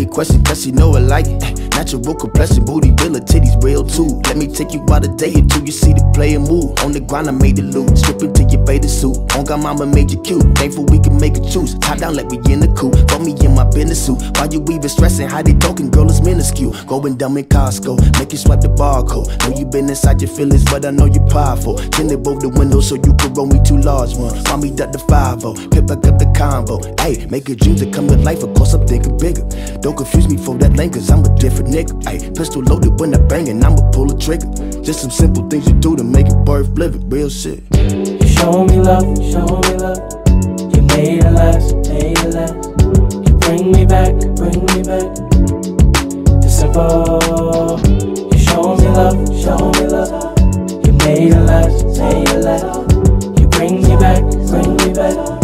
me question, cause she know I like it. Natural complexion, booty, real titties, real too. Let me take you out a day or two, you see the player move. On the grind, I made it loot, stripping to your bathing suit. On God, mama made you cute, thankful we can make a choose. Tie down like we in the coupe, throw me in my business suit. Why you even stressing, how they talking, girl, it's minuscule. Going dumb in Costco, make you swipe the barcode. Know you been inside your feelings, but I know you powerful. Can above the window so you can roll me two large ones. Mommy duck the 5-0, pick back up the combo. Ayy, make your dreams that come to life, of course I'm thinking bigger. Don't confuse me for that lane, cause I'm a different nigga. Ayy, pistol loaded when I bang and I'ma pull a trigger. Just some simple things you do to make it worth living, real shit. You show me love, show me love. You made it last, made it last. You bring me back, bring me back. It's simple. You show me love, show me love. You made it last, made it last. You bring me back, bring me back.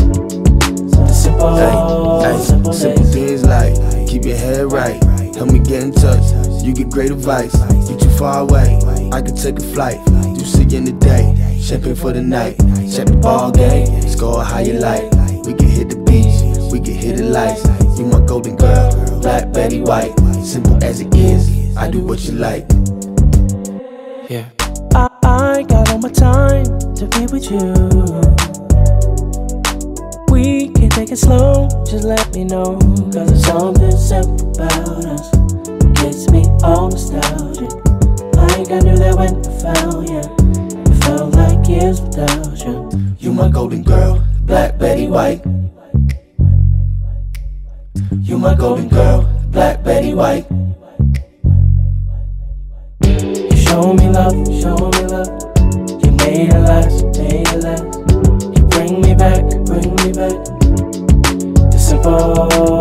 Simple things like keep your head right, help me get in touch. You get great advice, you too far away, I could take a flight. Do sick in the day, champagne for the night. Check the ball game, score how you like. We can hit the beach, we can hit the lights. You my golden girl, black Betty White. Simple as it is, I do what you like. Yeah, I got all my time to be with you. We can take it slow, just let me know. Cause there's something simple about us, gets me all nostalgic. Like I knew that when I found you, it felt like years without you. You my golden girl, black Betty White. You my golden girl, black Betty White. You show me love, show me love. You made it last, made it last. Bring me back, bring me back. It's simple.